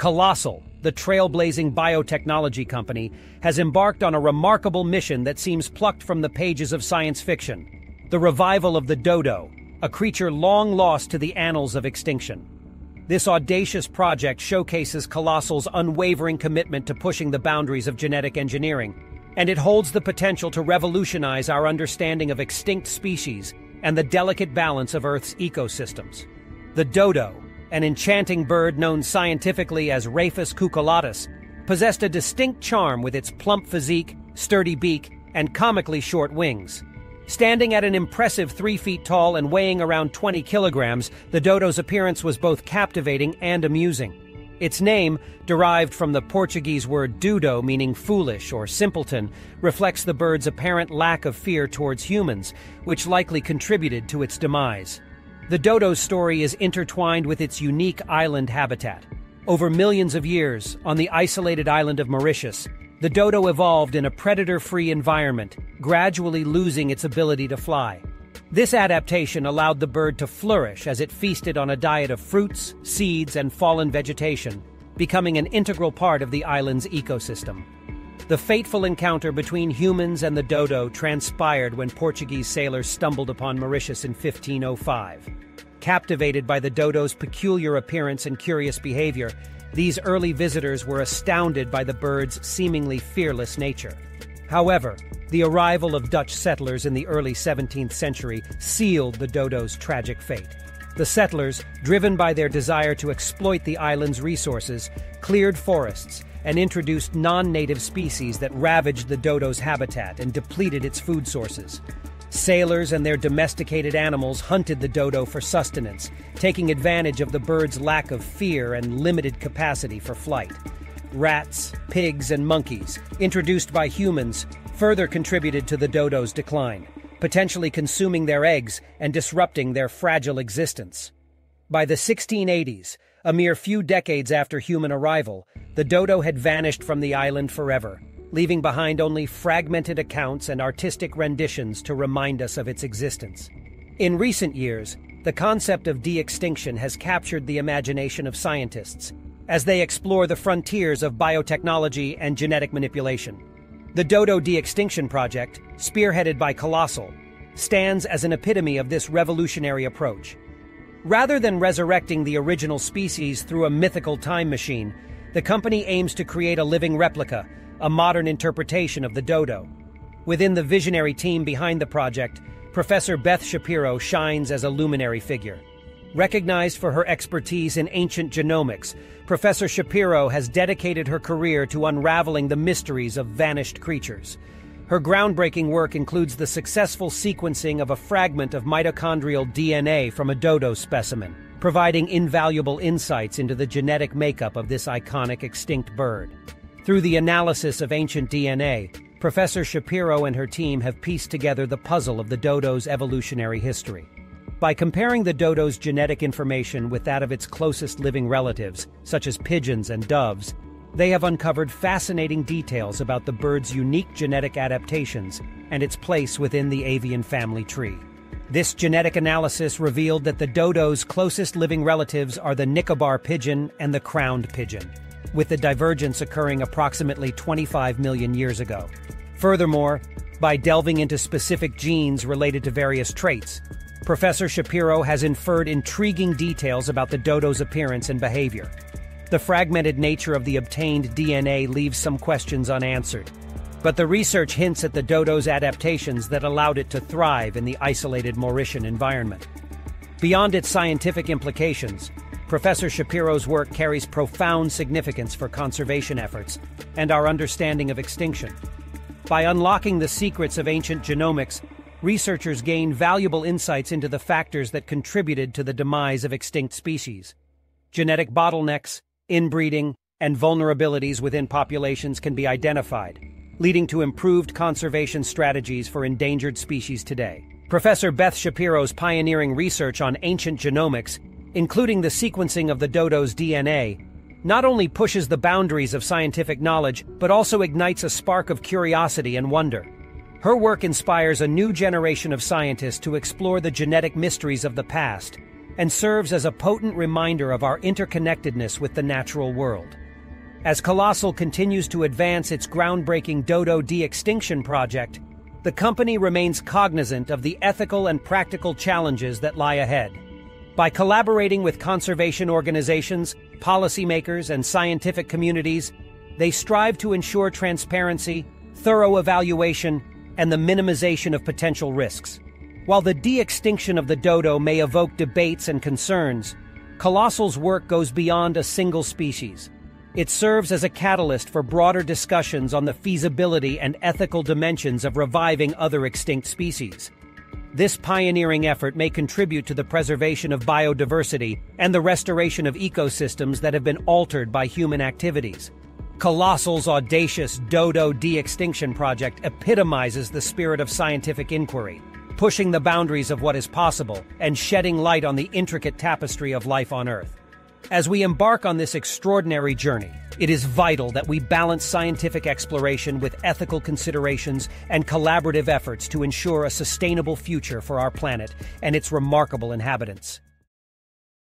Colossal, the trailblazing biotechnology company, has embarked on a remarkable mission that seems plucked from the pages of science fiction. The revival of the dodo, a creature long lost to the annals of extinction. This audacious project showcases Colossal's unwavering commitment to pushing the boundaries of genetic engineering, and it holds the potential to revolutionize our understanding of extinct species and the delicate balance of Earth's ecosystems. The dodo, an enchanting bird known scientifically as Raphus cucullatus, possessed a distinct charm with its plump physique, sturdy beak, and comically short wings. Standing at an impressive 3 feet tall and weighing around 20 kilograms, the dodo's appearance was both captivating and amusing. Its name, derived from the Portuguese word dudo, meaning foolish or simpleton, reflects the bird's apparent lack of fear towards humans, which likely contributed to its demise. The dodo's story is intertwined with its unique island habitat. Over millions of years, on the isolated island of Mauritius, the dodo evolved in a predator-free environment, gradually losing its ability to fly. This adaptation allowed the bird to flourish as it feasted on a diet of fruits, seeds, and fallen vegetation, becoming an integral part of the island's ecosystem. The fateful encounter between humans and the dodo transpired when Portuguese sailors stumbled upon Mauritius in 1505. Captivated by the dodo's peculiar appearance and curious behavior, these early visitors were astounded by the bird's seemingly fearless nature. However, the arrival of Dutch settlers in the early 17th century sealed the dodo's tragic fate. The settlers, driven by their desire to exploit the island's resources, cleared forests and introduced non-native species that ravaged the dodo's habitat and depleted its food sources. Sailors and their domesticated animals hunted the dodo for sustenance, taking advantage of the bird's lack of fear and limited capacity for flight. Rats, pigs, and monkeys, introduced by humans, further contributed to the dodo's decline, potentially consuming their eggs and disrupting their fragile existence. By the 1680s, a mere few decades after human arrival, the dodo had vanished from the island forever, leaving behind only fragmented accounts and artistic renditions to remind us of its existence. In recent years, the concept of de-extinction has captured the imagination of scientists as they explore the frontiers of biotechnology and genetic manipulation. The Dodo De-Extinction Project, spearheaded by Colossal, stands as an epitome of this revolutionary approach. Rather than resurrecting the original species through a mythical time machine, the company aims to create a living replica, a modern interpretation of the dodo. Within the visionary team behind the project, Professor Beth Shapiro shines as a luminary figure. Recognized for her expertise in ancient genomics, Professor Shapiro has dedicated her career to unraveling the mysteries of vanished creatures. Her groundbreaking work includes the successful sequencing of a fragment of mitochondrial DNA from a dodo specimen, providing invaluable insights into the genetic makeup of this iconic extinct bird. Through the analysis of ancient DNA, Professor Shapiro and her team have pieced together the puzzle of the dodo's evolutionary history. By comparing the dodo's genetic information with that of its closest living relatives, such as pigeons and doves, they have uncovered fascinating details about the bird's unique genetic adaptations and its place within the avian family tree. This genetic analysis revealed that the dodo's closest living relatives are the Nicobar pigeon and the crowned pigeon, with the divergence occurring approximately 25 million years ago. Furthermore, by delving into specific genes related to various traits, Professor Shapiro has inferred intriguing details about the dodo's appearance and behavior. The fragmented nature of the obtained DNA leaves some questions unanswered, but the research hints at the dodo's adaptations that allowed it to thrive in the isolated Mauritian environment. Beyond its scientific implications, Professor Shapiro's work carries profound significance for conservation efforts and our understanding of extinction. By unlocking the secrets of ancient genomics, researchers gain valuable insights into the factors that contributed to the demise of extinct species. Genetic bottlenecks, inbreeding, and vulnerabilities within populations can be identified, leading to improved conservation strategies for endangered species today. Professor Beth Shapiro's pioneering research on ancient genomics, including the sequencing of the dodo's DNA, not only pushes the boundaries of scientific knowledge, but also ignites a spark of curiosity and wonder. Her work inspires a new generation of scientists to explore the genetic mysteries of the past and serves as a potent reminder of our interconnectedness with the natural world. As Colossal continues to advance its groundbreaking Dodo De-Extinction Project, the company remains cognizant of the ethical and practical challenges that lie ahead. By collaborating with conservation organizations, policymakers, and scientific communities, they strive to ensure transparency, thorough evaluation, and the minimization of potential risks. While the de-extinction of the dodo may evoke debates and concerns, Colossal's work goes beyond a single species. It serves as a catalyst for broader discussions on the feasibility and ethical dimensions of reviving other extinct species. This pioneering effort may contribute to the preservation of biodiversity and the restoration of ecosystems that have been altered by human activities. Colossal's audacious Dodo De-Extinction Project epitomizes the spirit of scientific inquiry, pushing the boundaries of what is possible and shedding light on the intricate tapestry of life on Earth. As we embark on this extraordinary journey, it is vital that we balance scientific exploration with ethical considerations and collaborative efforts to ensure a sustainable future for our planet and its remarkable inhabitants.